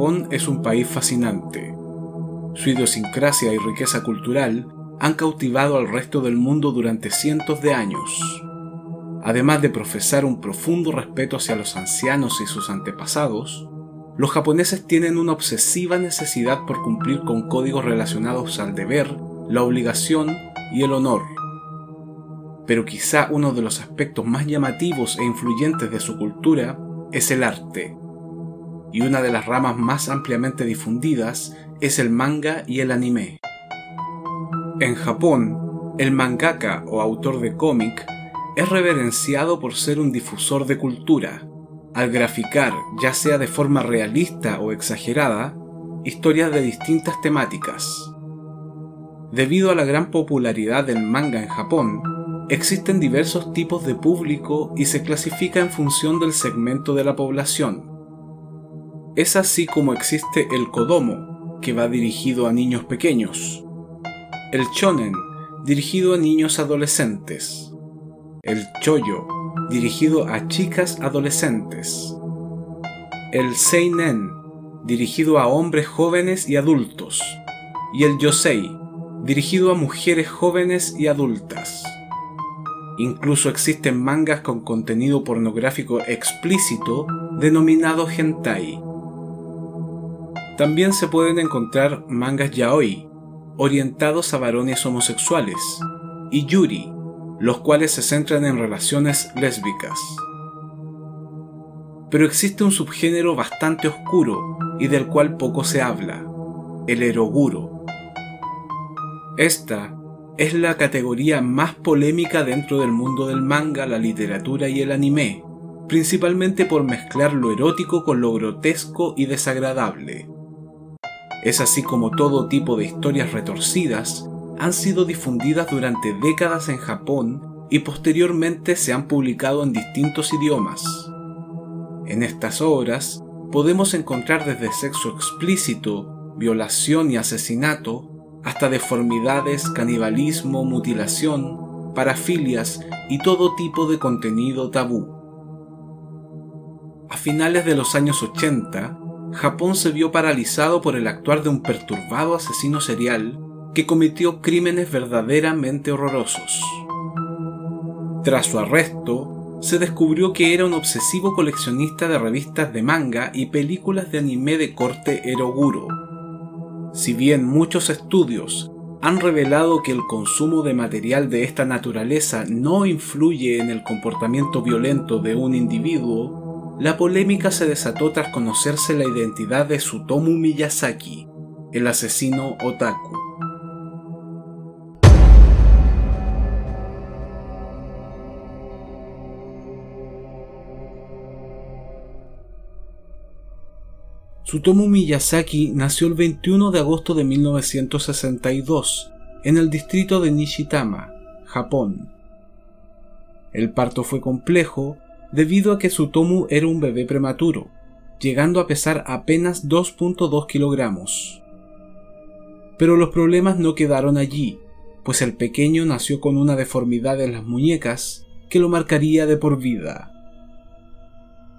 Japón es un país fascinante. Su idiosincrasia y riqueza cultural han cautivado al resto del mundo durante cientos de años. Además de profesar un profundo respeto hacia los ancianos y sus antepasados, los japoneses tienen una obsesiva necesidad por cumplir con códigos relacionados al deber, la obligación y el honor. Pero quizá uno de los aspectos más llamativos e influyentes de su cultura es el arte, y una de las ramas más ampliamente difundidas es el manga y el anime. En Japón, el mangaka o autor de cómic es reverenciado por ser un difusor de cultura, al graficar, ya sea de forma realista o exagerada, historias de distintas temáticas. Debido a la gran popularidad del manga en Japón, existen diversos tipos de público y se clasifica en función del segmento de la población. Es así como existe el kodomo, que va dirigido a niños pequeños, el shonen, dirigido a niños adolescentes, el shoujo, dirigido a chicas adolescentes, el seinen, dirigido a hombres jóvenes y adultos, y el yosei, dirigido a mujeres jóvenes y adultas. Incluso existen mangas con contenido pornográfico explícito denominado hentai. También se pueden encontrar mangas yaoi, orientados a varones homosexuales, y yuri, los cuales se centran en relaciones lésbicas. Pero existe un subgénero bastante oscuro y del cual poco se habla, el eroguro. Esta es la categoría más polémica dentro del mundo del manga, la literatura y el anime, principalmente por mezclar lo erótico con lo grotesco y desagradable. Es así como todo tipo de historias retorcidas han sido difundidas durante décadas en Japón y posteriormente se han publicado en distintos idiomas. En estas obras podemos encontrar desde sexo explícito, violación y asesinato, hasta deformidades, canibalismo, mutilación, parafilias y todo tipo de contenido tabú. A finales de los años 80, Japón se vio paralizado por el actuar de un perturbado asesino serial que cometió crímenes verdaderamente horrorosos. Tras su arresto, se descubrió que era un obsesivo coleccionista de revistas de manga y películas de anime de corte eroguro. Si bien muchos estudios han revelado que el consumo de material de esta naturaleza no influye en el comportamiento violento de un individuo, la polémica se desató tras conocerse la identidad de Tsutomu Miyazaki, el asesino otaku. Tsutomu Miyazaki nació el 21 de agosto de 1962 en el distrito de Nishitama, Japón. El parto fue complejo debido a que Tsutomu era un bebé prematuro, llegando a pesar apenas 2.2 kilogramos. Pero los problemas no quedaron allí, pues el pequeño nació con una deformidad en las muñecas que lo marcaría de por vida.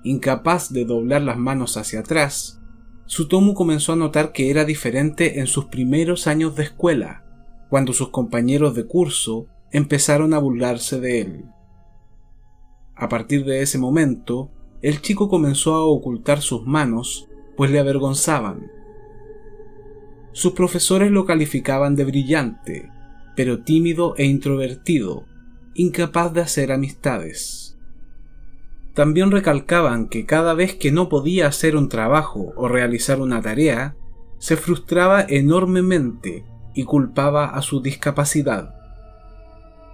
Incapaz de doblar las manos hacia atrás, Tsutomu comenzó a notar que era diferente en sus primeros años de escuela, cuando sus compañeros de curso empezaron a burlarse de él. A partir de ese momento, el chico comenzó a ocultar sus manos, pues le avergonzaban. Sus profesores lo calificaban de brillante, pero tímido e introvertido, incapaz de hacer amistades. También recalcaban que cada vez que no podía hacer un trabajo o realizar una tarea, se frustraba enormemente y culpaba a su discapacidad.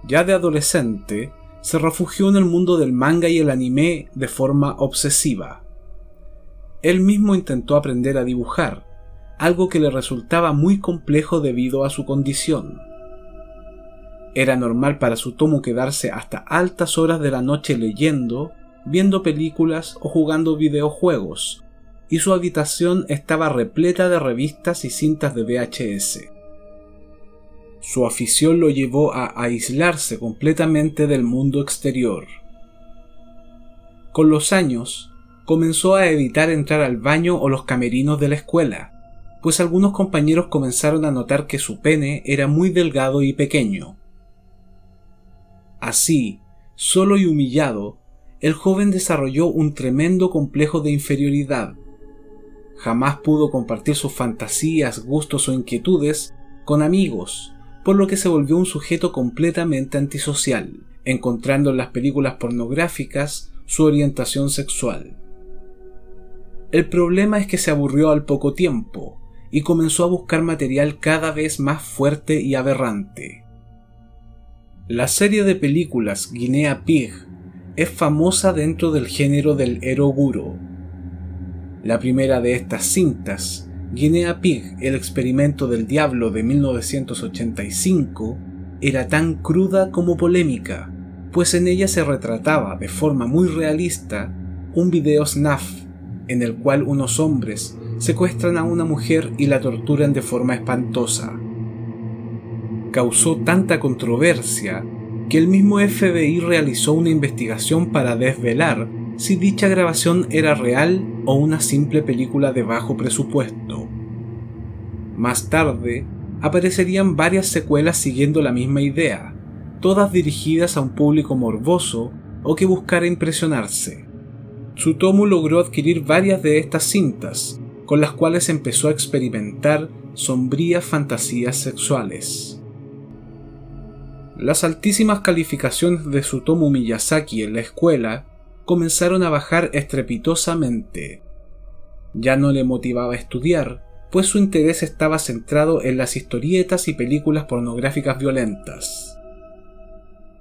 Ya de adolescente, se refugió en el mundo del manga y el anime de forma obsesiva. Él mismo intentó aprender a dibujar, algo que le resultaba muy complejo debido a su condición. Era normal para Tsutomu quedarse hasta altas horas de la noche leyendo, viendo películas o jugando videojuegos, y su habitación estaba repleta de revistas y cintas de VHS. Su afición lo llevó a aislarse completamente del mundo exterior. Con los años, comenzó a evitar entrar al baño o los camerinos de la escuela, pues algunos compañeros comenzaron a notar que su pene era muy delgado y pequeño. Así, solo y humillado, el joven desarrolló un tremendo complejo de inferioridad. Jamás pudo compartir sus fantasías, gustos o inquietudes con amigos, por lo que se volvió un sujeto completamente antisocial, encontrando en las películas pornográficas su orientación sexual. El problema es que se aburrió al poco tiempo y comenzó a buscar material cada vez más fuerte y aberrante. La serie de películas Guinea Pig es famosa dentro del género del eroguro. La primera de estas cintas, Guinea Pig, el experimento del diablo de 1985, era tan cruda como polémica, pues en ella se retrataba de forma muy realista un video snuff, en el cual unos hombres secuestran a una mujer y la torturan de forma espantosa. Causó tanta controversia que el mismo FBI realizó una investigación para desvelar si dicha grabación era real o una simple película de bajo presupuesto. Más tarde aparecerían varias secuelas siguiendo la misma idea, todas dirigidas a un público morboso o que buscara impresionarse. Tsutomu logró adquirir varias de estas cintas, con las cuales empezó a experimentar sombrías fantasías sexuales. Las altísimas calificaciones de Tsutomu Miyazaki en la escuela comenzaron a bajar estrepitosamente. Ya no le motivaba estudiar, pues su interés estaba centrado en las historietas y películas pornográficas violentas.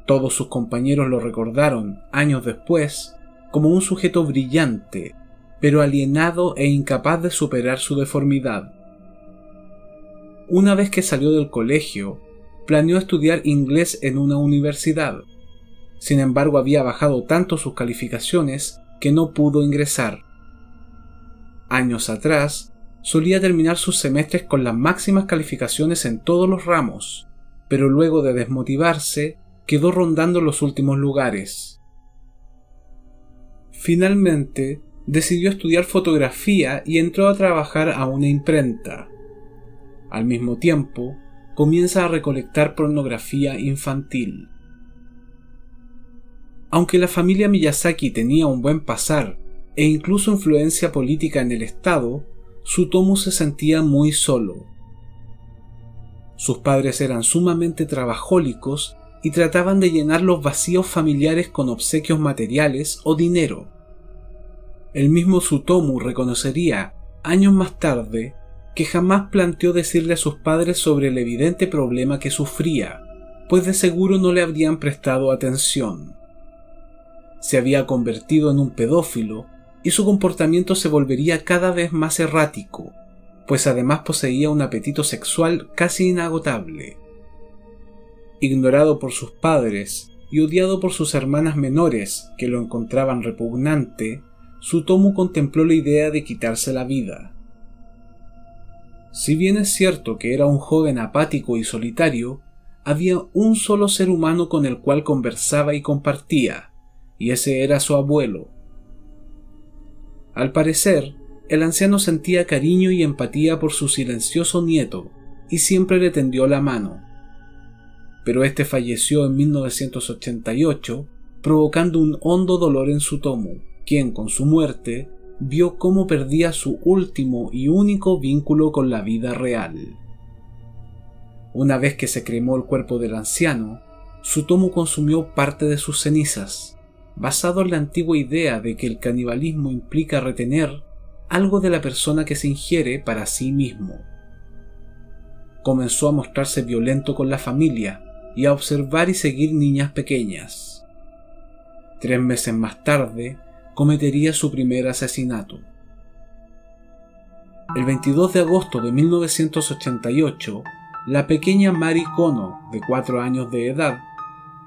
Todos sus compañeros lo recordaron, años después, como un sujeto brillante, pero alienado e incapaz de superar su deformidad. Una vez que salió del colegio, planeó estudiar inglés en una universidad. Sin embargo, había bajado tanto sus calificaciones que no pudo ingresar. Años atrás, solía terminar sus semestres con las máximas calificaciones en todos los ramos, pero luego de desmotivarse, quedó rondando los últimos lugares. Finalmente, decidió estudiar fotografía y entró a trabajar a una imprenta. Al mismo tiempo, comienza a recolectar pornografía infantil. Aunque la familia Miyazaki tenía un buen pasar e incluso influencia política en el estado, Tsutomu se sentía muy solo. Sus padres eran sumamente trabajólicos y trataban de llenar los vacíos familiares con obsequios materiales o dinero. El mismo Tsutomu reconocería, años más tarde, que jamás planteó decirle a sus padres sobre el evidente problema que sufría, pues de seguro no le habrían prestado atención. Se había convertido en un pedófilo y su comportamiento se volvería cada vez más errático, pues además poseía un apetito sexual casi inagotable. Ignorado por sus padres y odiado por sus hermanas menores, que lo encontraban repugnante, Tsutomu contempló la idea de quitarse la vida. Si bien es cierto que era un joven apático y solitario, había un solo ser humano con el cual conversaba y compartía, y ese era su abuelo. Al parecer, el anciano sentía cariño y empatía por su silencioso nieto, y siempre le tendió la mano. Pero este falleció en 1988, provocando un hondo dolor en Tsutomu, quien con su muerte vio cómo perdía su último y único vínculo con la vida real. Una vez que se cremó el cuerpo del anciano, Tsutomu consumió parte de sus cenizas, basado en la antigua idea de que el canibalismo implica retener algo de la persona que se ingiere para sí mismo. Comenzó a mostrarse violento con la familia y a observar y seguir niñas pequeñas. 3 meses más tarde, cometería su primer asesinato. El 22 de agosto de 1988, la pequeña Mari Kono, de 4 años de edad,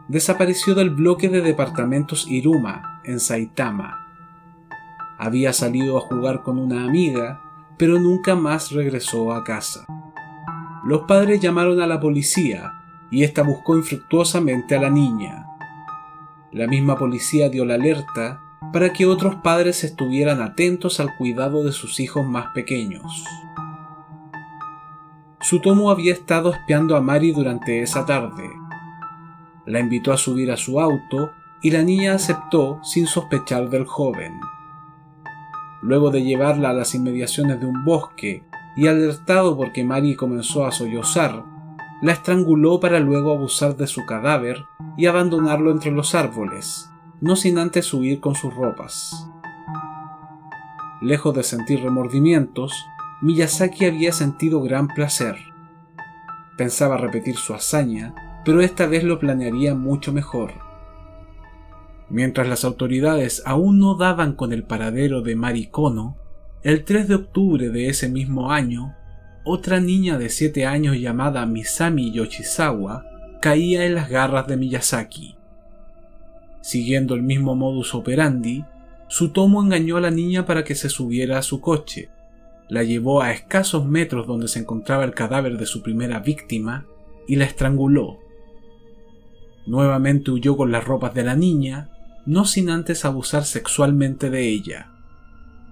desapareció del bloque de departamentos Iruma, en Saitama. Había salido a jugar con una amiga, pero nunca más regresó a casa. Los padres llamaron a la policía y ésta buscó infructuosamente a la niña. La misma policía dio la alerta para que otros padres estuvieran atentos al cuidado de sus hijos más pequeños. Tsutomu había estado espiando a Mari durante esa tarde. La invitó a subir a su auto y la niña aceptó sin sospechar del joven. Luego de llevarla a las inmediaciones de un bosque y alertado porque Mari comenzó a sollozar, la estranguló para luego abusar de su cadáver y abandonarlo entre los árboles, no sin antes huir con sus ropas. Lejos de sentir remordimientos, Miyazaki había sentido gran placer. Pensaba repetir su hazaña, pero esta vez lo planearía mucho mejor. Mientras las autoridades aún no daban con el paradero de Mari Kono, el 3 de octubre de ese mismo año, otra niña de 7 años llamada Misami Yoshizawa caía en las garras de Miyazaki. Siguiendo el mismo modus operandi, Tsutomu engañó a la niña para que se subiera a su coche, la llevó a escasos metros donde se encontraba el cadáver de su primera víctima y la estranguló. Nuevamente huyó con las ropas de la niña, no sin antes abusar sexualmente de ella.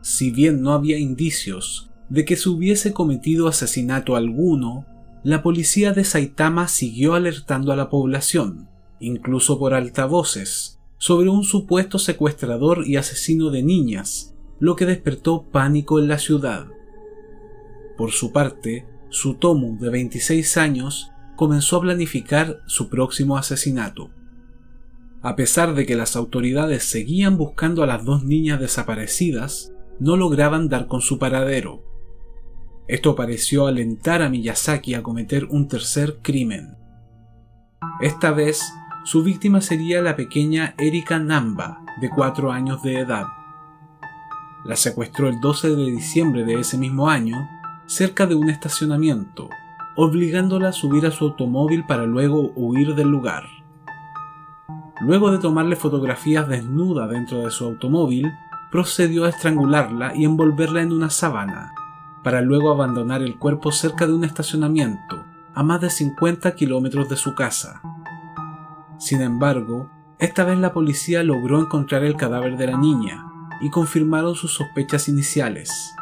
Si bien no había indicios de que se hubiese cometido asesinato alguno, la policía de Saitama siguió alertando a la población, incluso por altavoces, sobre un supuesto secuestrador y asesino de niñas, lo que despertó pánico en la ciudad. Por su parte, Tsutomu, de 26 años, comenzó a planificar su próximo asesinato. A pesar de que las autoridades seguían buscando a las dos niñas desaparecidas, no lograban dar con su paradero. Esto pareció alentar a Miyazaki a cometer un tercer crimen. Esta vez, su víctima sería la pequeña Erika Namba, de 4 años de edad. La secuestró el 12 de diciembre de ese mismo año, cerca de un estacionamiento, obligándola a subir a su automóvil para luego huir del lugar. Luego de tomarle fotografías desnuda dentro de su automóvil, procedió a estrangularla y envolverla en una sábana, para luego abandonar el cuerpo cerca de un estacionamiento, a más de 50 kilómetros de su casa. Sin embargo, esta vez la policía logró encontrar el cadáver de la niña y confirmaron sus sospechas iniciales.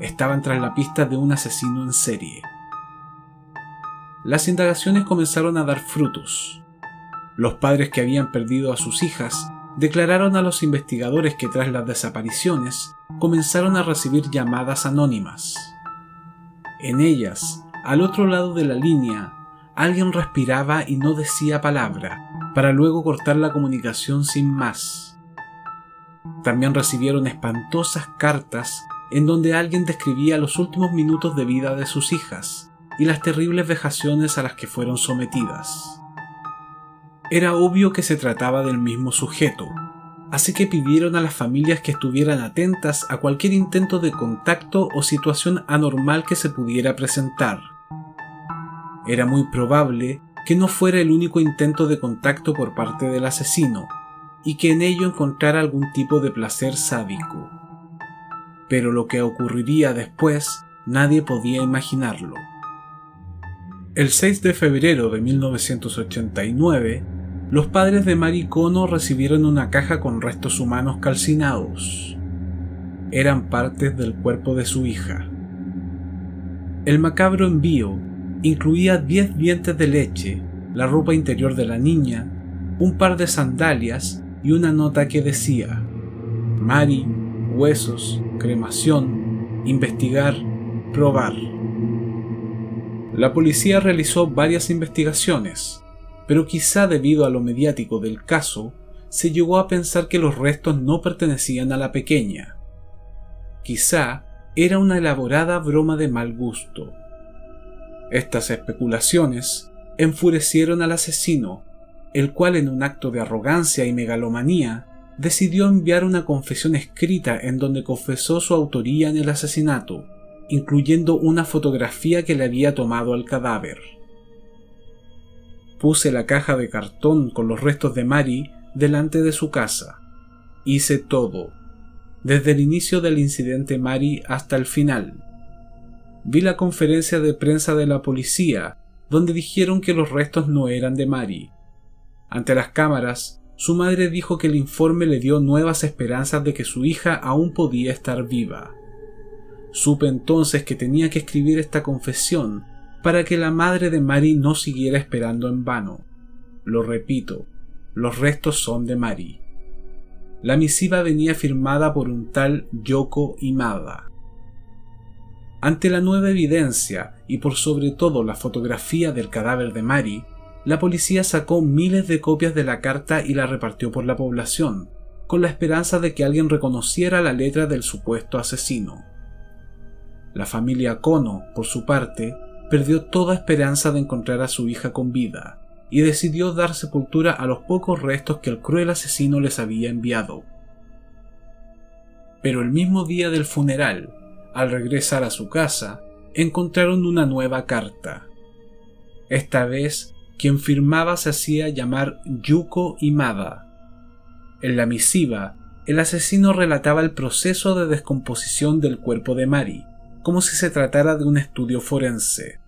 Estaban tras la pista de un asesino en serie. Las indagaciones comenzaron a dar frutos. Los padres que habían perdido a sus hijas declararon a los investigadores que tras las desapariciones comenzaron a recibir llamadas anónimas. En ellas, al otro lado de la línea, alguien respiraba y no decía palabra, para luego cortar la comunicación sin más. También recibieron espantosas cartas en donde alguien describía los últimos minutos de vida de sus hijas y las terribles vejaciones a las que fueron sometidas. Era obvio que se trataba del mismo sujeto, así que pidieron a las familias que estuvieran atentas a cualquier intento de contacto o situación anormal que se pudiera presentar. Era muy probable que no fuera el único intento de contacto por parte del asesino, y que en ello encontrara algún tipo de placer sádico. Pero lo que ocurriría después, nadie podía imaginarlo. El 6 de febrero de 1989, los padres de Mari Kono recibieron una caja con restos humanos calcinados. Eran partes del cuerpo de su hija. El macabro envío incluía 10 dientes de leche, la ropa interior de la niña, un par de sandalias y una nota que decía: Mari, huesos, cremación, investigar, probar. La policía realizó varias investigaciones, pero quizá debido a lo mediático del caso, se llegó a pensar que los restos no pertenecían a la pequeña. Quizá era una elaborada broma de mal gusto. Estas especulaciones enfurecieron al asesino, el cual en un acto de arrogancia y megalomanía decidió enviar una confesión escrita en donde confesó su autoría en el asesinato, incluyendo una fotografía que le había tomado al cadáver. Puse la caja de cartón con los restos de Mari delante de su casa. Hice todo, desde el inicio del incidente Mari hasta el final. Vi la conferencia de prensa de la policía, donde dijeron que los restos no eran de Mari. Ante las cámaras, Su madre dijo que el informe le dio nuevas esperanzas de que su hija aún podía estar viva. Supe entonces que tenía que escribir esta confesión para que la madre de Mari no siguiera esperando en vano. Lo repito, los restos son de Mari. La misiva venía firmada por un tal Yuko Imada. Ante la nueva evidencia y por sobre todo la fotografía del cadáver de Mari, la policía sacó miles de copias de la carta y la repartió por la población, con la esperanza de que alguien reconociera la letra del supuesto asesino. La familia Kono, por su parte, perdió toda esperanza de encontrar a su hija con vida, y decidió dar sepultura a los pocos restos que el cruel asesino les había enviado. Pero el mismo día del funeral, al regresar a su casa, encontraron una nueva carta. Esta vez, quien firmaba se hacía llamar Yuko Imada. En la misiva, el asesino relataba el proceso de descomposición del cuerpo de Mari, como si se tratara de un estudio forense.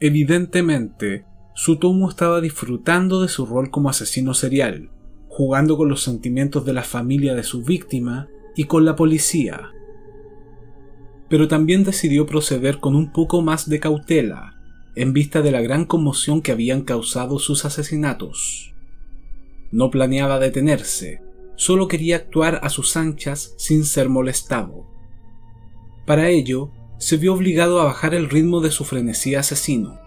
Evidentemente, Tsutomu estaba disfrutando de su rol como asesino serial, jugando con los sentimientos de la familia de su víctima y con la policía. Pero también decidió proceder con un poco más de cautela, en vista de la gran conmoción que habían causado sus asesinatos. No planeaba detenerse, solo quería actuar a sus anchas sin ser molestado. Para ello, se vio obligado a bajar el ritmo de su frenesí asesino.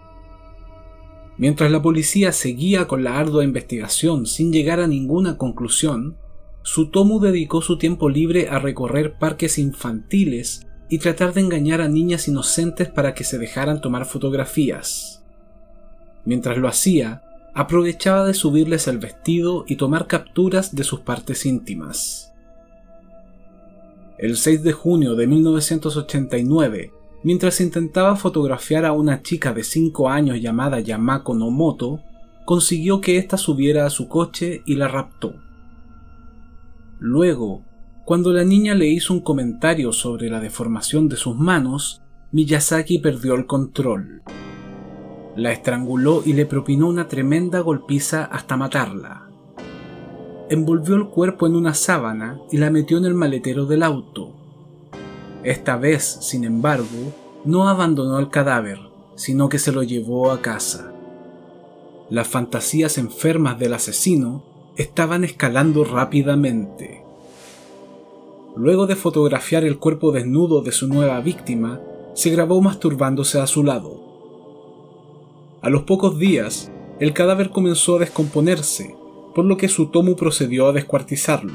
Mientras la policía seguía con la ardua investigación sin llegar a ninguna conclusión, Tsutomu dedicó su tiempo libre a recorrer parques infantiles y tratar de engañar a niñas inocentes para que se dejaran tomar fotografías. Mientras lo hacía, aprovechaba de subirles el vestido y tomar capturas de sus partes íntimas. El 6 de junio de 1989, mientras intentaba fotografiar a una chica de 5 años llamada Yamako Nomoto, consiguió que ésta subiera a su coche y la raptó. Luego, cuando la niña le hizo un comentario sobre la deformación de sus manos, Miyazaki perdió el control. La estranguló y le propinó una tremenda golpiza hasta matarla. Envolvió el cuerpo en una sábana y la metió en el maletero del auto. Esta vez, sin embargo, no abandonó el cadáver, sino que se lo llevó a casa. Las fantasías enfermas del asesino estaban escalando rápidamente. Luego de fotografiar el cuerpo desnudo de su nueva víctima, se grabó masturbándose a su lado. A los pocos días, el cadáver comenzó a descomponerse, por lo que Tsutomu procedió a descuartizarlo.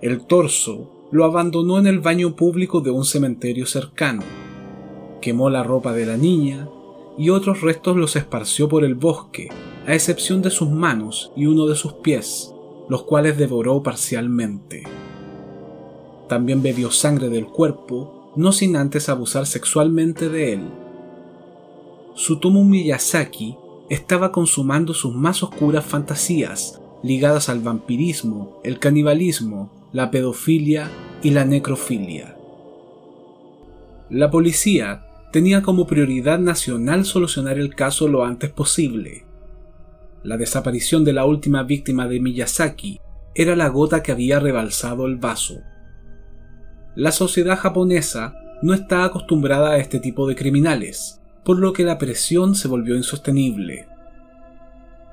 El torso lo abandonó en el baño público de un cementerio cercano, quemó la ropa de la niña y otros restos los esparció por el bosque, a excepción de sus manos y uno de sus pies, los cuales devoró parcialmente. También bebió sangre del cuerpo, no sin antes abusar sexualmente de él. Tsutomu Miyazaki estaba consumando sus más oscuras fantasías, ligadas al vampirismo, el canibalismo, la pedofilia y la necrofilia. La policía tenía como prioridad nacional solucionar el caso lo antes posible. La desaparición de la última víctima de Miyazaki era la gota que había rebalsado el vaso. La sociedad japonesa no está acostumbrada a este tipo de criminales, por lo que la presión se volvió insostenible.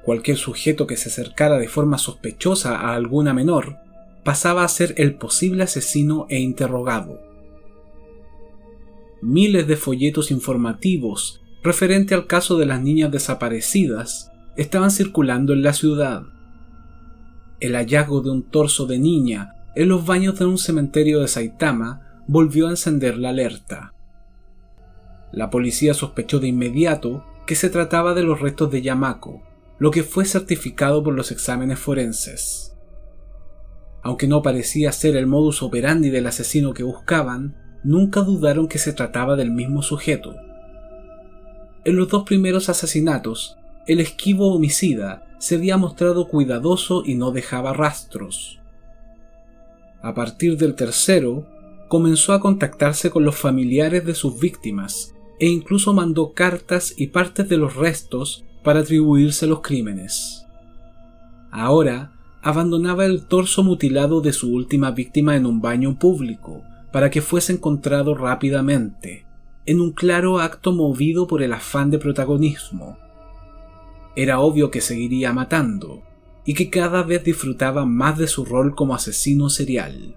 Cualquier sujeto que se acercara de forma sospechosa a alguna menor, pasaba a ser el posible asesino e interrogado. Miles de folletos informativos referente al caso de las niñas desaparecidas estaban circulando en la ciudad. El hallazgo de un torso de niña en los baños de un cementerio de Saitama volvió a encender la alerta. La policía sospechó de inmediato que se trataba de los restos de Yamako, lo que fue certificado por los exámenes forenses. Aunque no parecía ser el modus operandi del asesino que buscaban, nunca dudaron que se trataba del mismo sujeto. En los dos primeros asesinatos, el esquivo homicida se había mostrado cuidadoso y no dejaba rastros. A partir del tercero, comenzó a contactarse con los familiares de sus víctimas e incluso mandó cartas y partes de los restos para atribuirse los crímenes. Ahora, abandonaba el torso mutilado de su última víctima en un baño público, para que fuese encontrado rápidamente, en un claro acto movido por el afán de protagonismo. Era obvio que seguiría matando, y que cada vez disfrutaba más de su rol como asesino serial.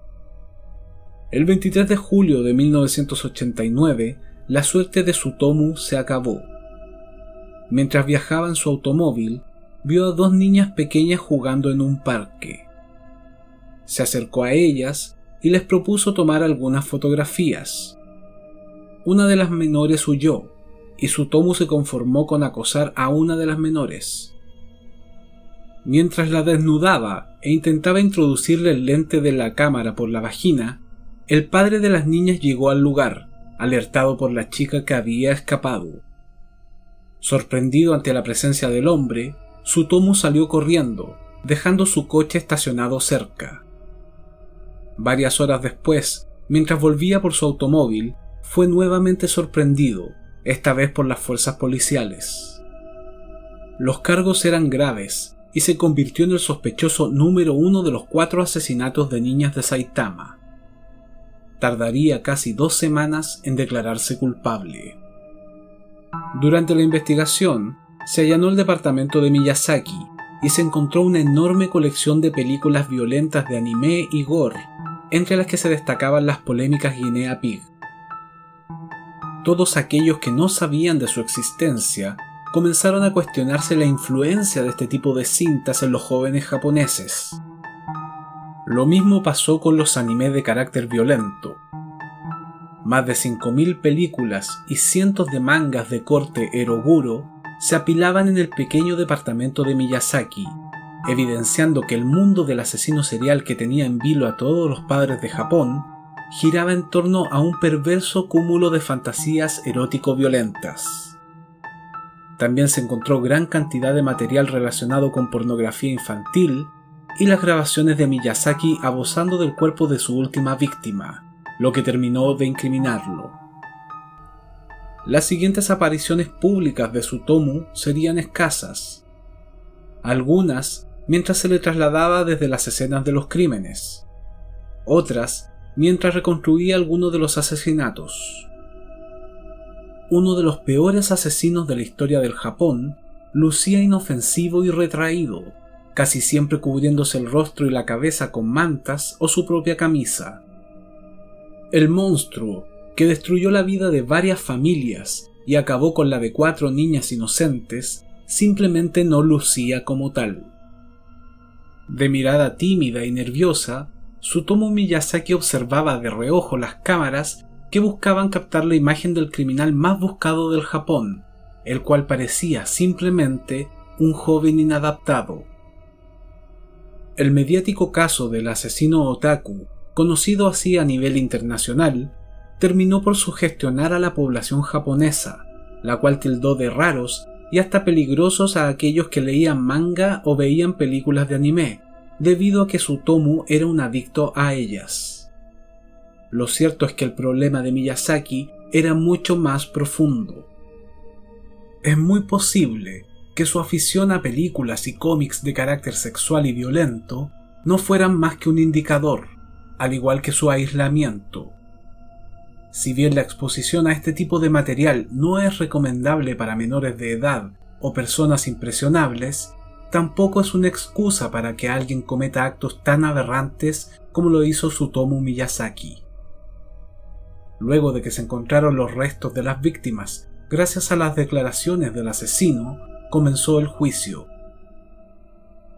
El 23 de julio de 1989, la suerte de Tsutomu se acabó. Mientras viajaba en su automóvil, vio a dos niñas pequeñas jugando en un parque. Se acercó a ellas y les propuso tomar algunas fotografías. Una de las menores huyó, y Tsutomu se conformó con acosar a una de las menores. Mientras la desnudaba e intentaba introducirle el lente de la cámara por la vagina, el padre de las niñas llegó al lugar, alertado por la chica que había escapado. Sorprendido ante la presencia del hombre, Tsutomu salió corriendo, dejando su coche estacionado cerca. Varias horas después, mientras volvía por su automóvil, fue nuevamente sorprendido, esta vez por las fuerzas policiales. Los cargos eran graves, y se convirtió en el sospechoso número 1 de los 4 asesinatos de niñas de Saitama. Tardaría casi 2 semanas en declararse culpable. Durante la investigación, se allanó el departamento de Miyazaki y se encontró una enorme colección de películas violentas de anime y gore, entre las que se destacaban las polémicas Guinea Pig. Todos aquellos que no sabían de su existencia comenzaron a cuestionarse la influencia de este tipo de cintas en los jóvenes japoneses. Lo mismo pasó con los animes de carácter violento. Más de 5000 películas y cientos de mangas de corte eroguro se apilaban en el pequeño departamento de Miyazaki, evidenciando que el mundo del asesino serial que tenía en vilo a todos los padres de Japón giraba en torno a un perverso cúmulo de fantasías erótico-violentas. También se encontró gran cantidad de material relacionado con pornografía infantil y las grabaciones de Miyazaki abusando del cuerpo de su última víctima, lo que terminó de incriminarlo. Las siguientes apariciones públicas de Tsutomu serían escasas. Algunas mientras se le trasladaba desde las escenas de los crímenes. Otras mientras reconstruía alguno de los asesinatos. Uno de los peores asesinos de la historia del Japón, lucía inofensivo y retraído, casi siempre cubriéndose el rostro y la cabeza con mantas o su propia camisa. El monstruo, que destruyó la vida de varias familias y acabó con la de 4 niñas inocentes, simplemente no lucía como tal. De mirada tímida y nerviosa, Tsutomu Miyazaki observaba de reojo las cámaras que buscaban captar la imagen del criminal más buscado del Japón, el cual parecía simplemente un joven inadaptado. El mediático caso del asesino otaku, conocido así a nivel internacional, terminó por sugestionar a la población japonesa, la cual tildó de raros y hasta peligrosos a aquellos que leían manga o veían películas de anime, debido a que Tsutomu era un adicto a ellas. Lo cierto es que el problema de Miyazaki era mucho más profundo. Es muy posible que su afición a películas y cómics de carácter sexual y violento no fueran más que un indicador, al igual que su aislamiento. Si bien la exposición a este tipo de material no es recomendable para menores de edad o personas impresionables, tampoco es una excusa para que alguien cometa actos tan aberrantes como lo hizo Tsutomu Miyazaki. Luego de que se encontraron los restos de las víctimas, gracias a las declaraciones del asesino, comenzó el juicio.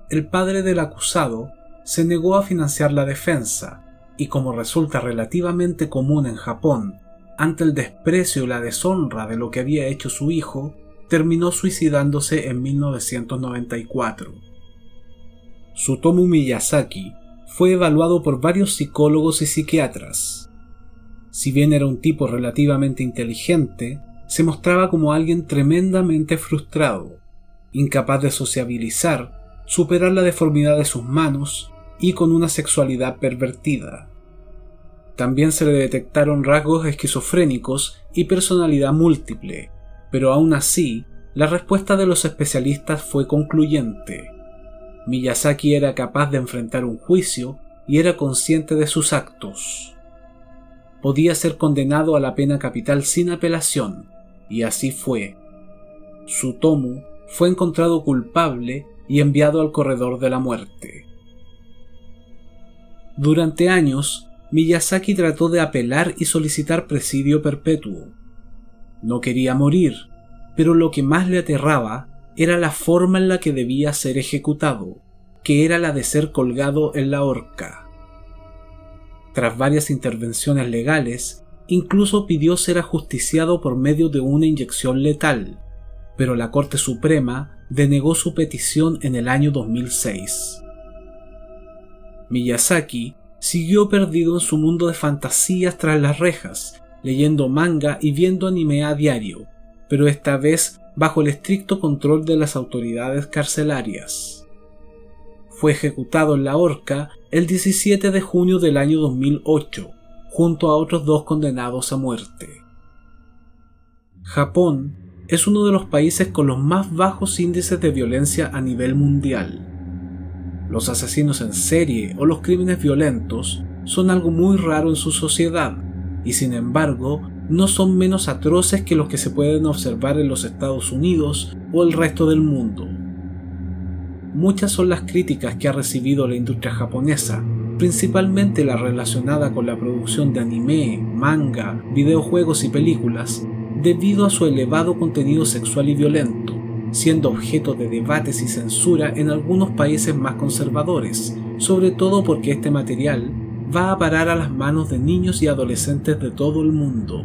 El padre del acusado se negó a financiar la defensa, y como resulta relativamente común en Japón, ante el desprecio y la deshonra de lo que había hecho su hijo, terminó suicidándose en 1994. Tsutomu Miyazaki fue evaluado por varios psicólogos y psiquiatras. Si bien era un tipo relativamente inteligente, se mostraba como alguien tremendamente frustrado, incapaz de sociabilizar, superar la deformidad de sus manos y con una sexualidad pervertida. También se le detectaron rasgos esquizofrénicos y personalidad múltiple, pero aún así, la respuesta de los especialistas fue concluyente. Miyazaki era capaz de enfrentar un juicio y era consciente de sus actos. Podía ser condenado a la pena capital sin apelación, y así fue. Tsutomu fue encontrado culpable y enviado al corredor de la muerte. Durante años, Miyazaki trató de apelar y solicitar presidio perpetuo. No quería morir, pero lo que más le aterraba era la forma en la que debía ser ejecutado, que era la de ser colgado en la horca. Tras varias intervenciones legales, incluso pidió ser ajusticiado por medio de una inyección letal, pero la Corte Suprema denegó su petición en el año 2006. Miyazaki siguió perdido en su mundo de fantasías tras las rejas, leyendo manga y viendo anime a diario, pero esta vez bajo el estricto control de las autoridades carcelarias. Fue ejecutado en la horca el 17 de junio del año 2008, junto a otros dos condenados a muerte. Japón es uno de los países con los más bajos índices de violencia a nivel mundial. Los asesinos en serie o los crímenes violentos son algo muy raro en su sociedad, y sin embargo, no son menos atroces que los que se pueden observar en los Estados Unidos o el resto del mundo. Muchas son las críticas que ha recibido la industria japonesa, principalmente la relacionada con la producción de anime, manga, videojuegos y películas, debido a su elevado contenido sexual y violento, siendo objeto de debates y censura en algunos países más conservadores, sobre todo porque este material va a parar a las manos de niños y adolescentes de todo el mundo.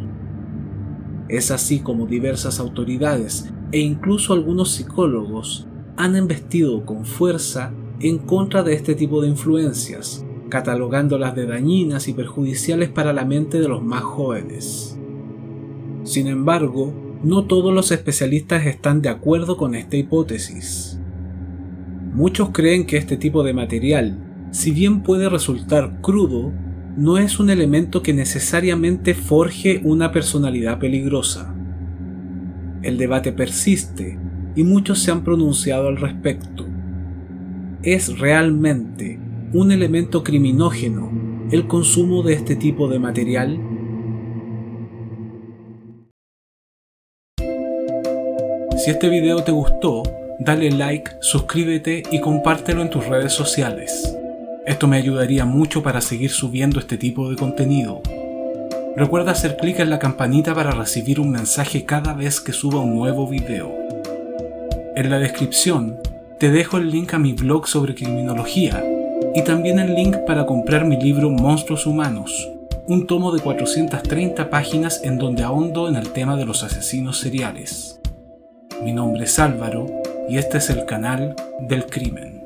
Es así como diversas autoridades e incluso algunos psicólogos han embestido con fuerza en contra de este tipo de influencias, catalogándolas de dañinas y perjudiciales para la mente de los más jóvenes. Sin embargo, no todos los especialistas están de acuerdo con esta hipótesis. Muchos creen que este tipo de material, si bien puede resultar crudo, no es un elemento que necesariamente forje una personalidad peligrosa. El debate persiste y muchos se han pronunciado al respecto. Es realmente un elemento criminógeno el consumo de este tipo de material. Si este video te gustó, dale like, suscríbete y compártelo en tus redes sociales. Esto me ayudaría mucho para seguir subiendo este tipo de contenido. Recuerda hacer clic en la campanita para recibir un mensaje cada vez que suba un nuevo video. En la descripción te dejo el link a mi blog sobre criminología y también el link para comprar mi libro Monstruos Humanos, un tomo de 430 páginas en donde ahondo en el tema de los asesinos seriales. Mi nombre es Álvaro y este es el Canal del Crimen.